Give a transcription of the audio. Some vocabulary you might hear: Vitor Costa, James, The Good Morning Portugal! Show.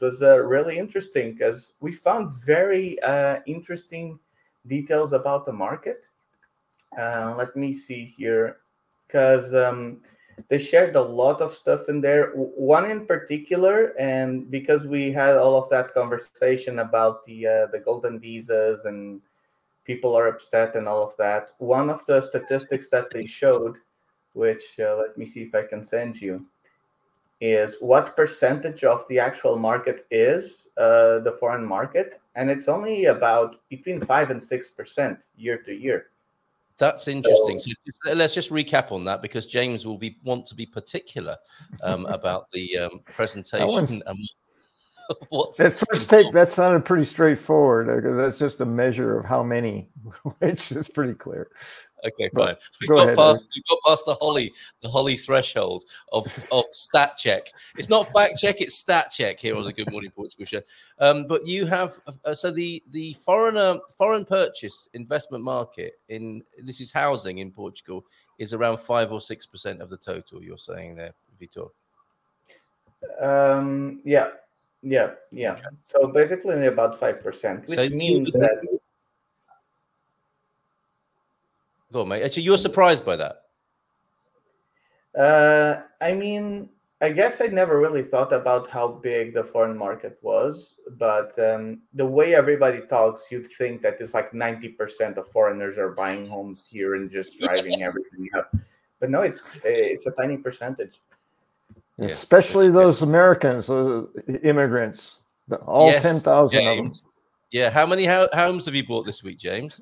It was really interesting because we found very interesting details about the market. Let me see here, because they shared a lot of stuff in there. One in particular, and because we had all of that conversation about the golden visas and people are upset and all of that, one of the statistics that they showed, which let me see if I can send you, is what percentage of the actual market is the foreign market, and it's only about between 5% and 6% year to year. That's interesting. So let's just recap on that, because James will want to be particular about the presentation. That first take, that sounded pretty straightforward, because that's just a measure of how many, which is pretty clear. Okay, fine. We've got past the Holly threshold of stat check. It's not fact check, it's stat check here on the Good Morning Portugal show. But you have so the foreign purchase investment market in this is housing in Portugal is around 5% or 6% of the total. You're saying there, Vitor? Yeah. Okay. So basically about 5%, which means that. Go on, mate. Actually, you're surprised by that. I mean, I guess I never really thought about how big the foreign market was, but the way everybody talks, you'd think that it's like 90% of foreigners are buying homes here and just driving everything up. But no, it's a tiny percentage. Yeah. Especially those Americans, those immigrants, all 10,000 of them. Yeah. How many homes have you bought this week, James?